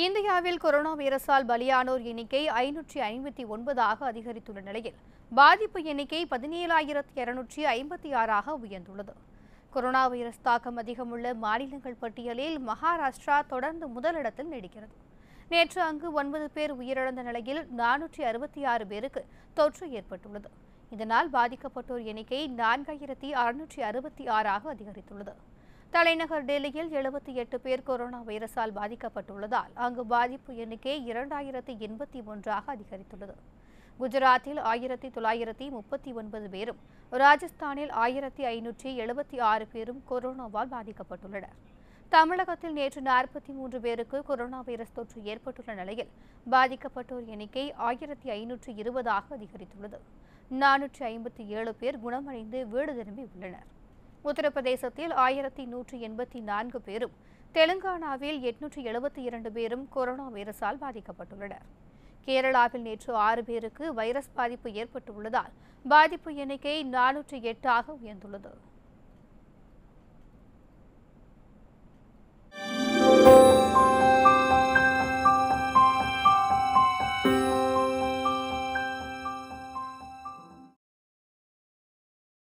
இந்தியாவில் கொரோனா வைரஸால் பலியானோர் எண்ணிக்கை 559ஆக அதிகரித்துள்ள நிலையில் பாதிப்பு எண்ணிக்கை 17,256ஆக உயர்ந்துள்ளது. கொரோனா வைரஸ் தாக்கம் அதிகமுள்ள மாநிலங்கள் பட்டியலில் மகாராஷ்டிரா தொடர்ந்து முதலிடத்தில் நீடிக்கிறது. நேற்று அங்கு 9 பேர் உயிரிழந்த நிலையில் 466 பேருக்கு தொற்று ஏற்பட்டுள்ளது. இதனால் பாதிக்கப்பட்டோர் எண்ணிக்கை 4,666ஆக அதிகரித்துள்ளது. தலைநகர் டெல்லியில் 78 பேர் கொரோனா வைரஸால் பாதிக்கப்பட்டுள்ளதால் அங்கு பாதிப்பு எண்ணிக்கை 2,081ஆக அதிகரித்துள்ளது. குஜராத்தில் 1,939 பேரும் ராஜஸ்தானில் 1,576 பேரும் கொரோனாவால் பாதிக்கப்பட்டுள்ளனர். தமிழகத்தில் நேற்று 43 பேருக்கு கொரோனா வைரஸ் தொற்று ஏற்பட்டுள்ள நிலையில் பாதிக்கப்பட்டோர் எண்ணிக்கை 1,520ஆக அதிகரித்துள்ளது. 457 பேர் குணமடைந்து வீடு திரும்பியுள்ளனர். உத்தரப்பிரதேசத்தில் 1,184 பேரும் தெலுங்கானாவில் 872 பேரும் கொரோனா வைரஸால் பாதிக்கப்பட்டுள்ளனர். கேரளாவில் நேற்று 6 பேருக்கு வைரஸ் பாதிப்பு ஏற்பட்டுள்ளதால் பாதிப்பு எண்ணிக்கை 408ஆக உயர்ந்துள்ளது.